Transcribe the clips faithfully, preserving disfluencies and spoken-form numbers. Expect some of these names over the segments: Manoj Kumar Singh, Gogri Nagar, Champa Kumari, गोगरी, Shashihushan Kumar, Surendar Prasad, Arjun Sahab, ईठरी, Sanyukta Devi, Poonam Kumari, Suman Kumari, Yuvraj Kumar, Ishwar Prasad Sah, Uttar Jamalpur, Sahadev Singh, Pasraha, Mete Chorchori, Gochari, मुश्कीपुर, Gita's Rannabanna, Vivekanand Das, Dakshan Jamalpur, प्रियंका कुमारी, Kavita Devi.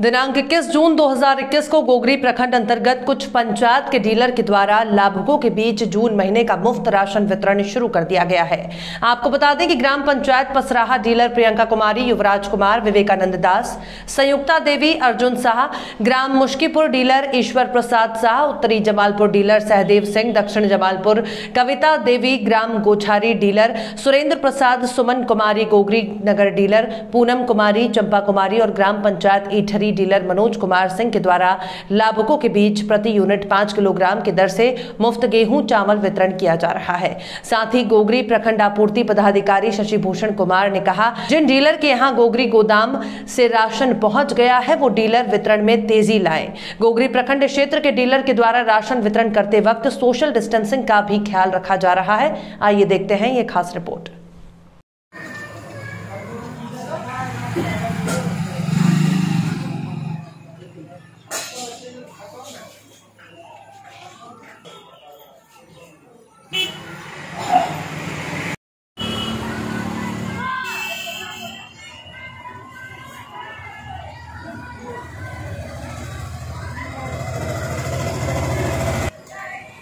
दिनांक इक्कीस जून दो हज़ार इक्कीस को गोगरी प्रखंड अंतर्गत कुछ पंचायत के डीलर के द्वारा लाभुकों के बीच जून महीने का मुफ्त राशन वितरण शुरू कर दिया गया है। आपको बता दें कि ग्राम पंचायत पसराहा डीलर प्रियंका कुमारी, युवराज कुमार, विवेकानंद दास, संयुक्ता देवी, अर्जुन साहब, ग्राम मुश्कीपुर डीलर ईश्वर प्रसाद साह, उत्तरी जमालपुर डीलर सहदेव सिंह, दक्षिण जमालपुर कविता देवी, ग्राम गोछारी डीलर सुरेंद्र प्रसाद, सुमन कुमारी गोगरी नगर डीलर, पूनम कुमारी, चंपा कुमारी और ग्राम पंचायत ईठरी डीलर मनोज कुमार सिंह के द्वारा लाभुकों के बीच प्रति यूनिट पांच किलोग्राम की दर से मुफ्त गेहूं चावल वितरण किया जा रहा है। साथ ही गोगरी प्रखंड आपूर्ति पदाधिकारी शशिभूषण कुमार ने कहा, जिन डीलर के यहां गोगरी गोदाम से राशन पहुंच गया है वो डीलर वितरण में तेजी लाएं। गोगरी प्रखंड क्षेत्र के डीलर के द्वारा राशन वितरण करते वक्त सोशल डिस्टेंसिंग का भी ख्याल रखा जा रहा है। आइए देखते हैं ये खास रिपोर्ट।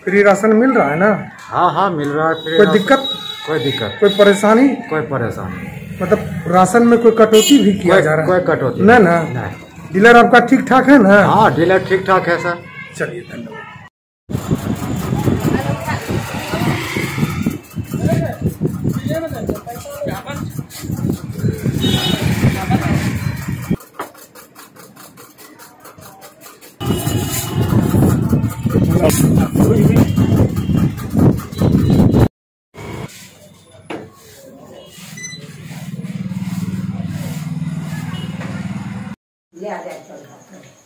फ्री राशन मिल रहा है ना? हाँ हाँ मिल रहा है। कोई दिक्कत कोई दिक्कत कोई परेशानी कोई परेशानी मतलब राशन में कोई कटौती भी किया जा रहा है? कोई कटौती ना ना नहीं। डीलर आपका ठीक ठाक है ना? हाँ डीलर ठीक ठाक है सर। चलिए धन्यवाद। Yeah, that's all.